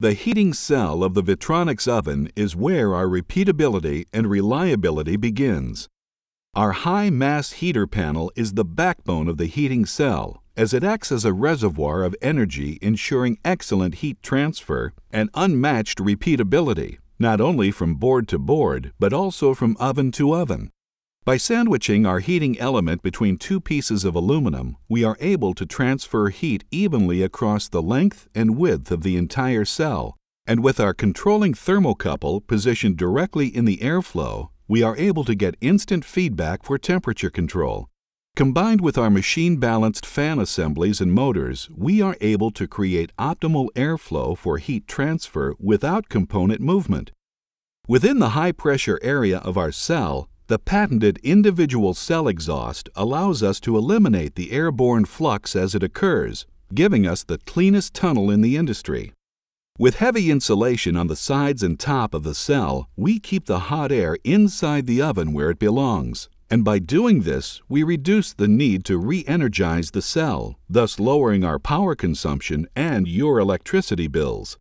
The heating cell of the Vitronics oven is where our repeatability and reliability begins. Our high-mass heater panel is the backbone of the heating cell, as it acts as a reservoir of energy, ensuring excellent heat transfer and unmatched repeatability, not only from board to board, but also from oven to oven. By sandwiching our heating element between two pieces of aluminum, we are able to transfer heat evenly across the length and width of the entire cell, and with our controlling thermocouple positioned directly in the airflow, we are able to get instant feedback for temperature control. Combined with our machine-balanced fan assemblies and motors, we are able to create optimal airflow for heat transfer without component movement. Within the high-pressure area of our cell, the patented individual cell exhaust allows us to eliminate the airborne flux as it occurs, giving us the cleanest tunnel in the industry. With heavy insulation on the sides and top of the cell, we keep the hot air inside the oven where it belongs, and by doing this, we reduce the need to re-energize the cell, thus lowering our power consumption and your electricity bills.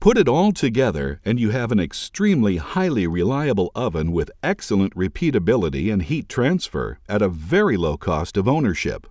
Put it all together and you have an extremely highly reliable oven with excellent repeatability and heat transfer at a very low cost of ownership.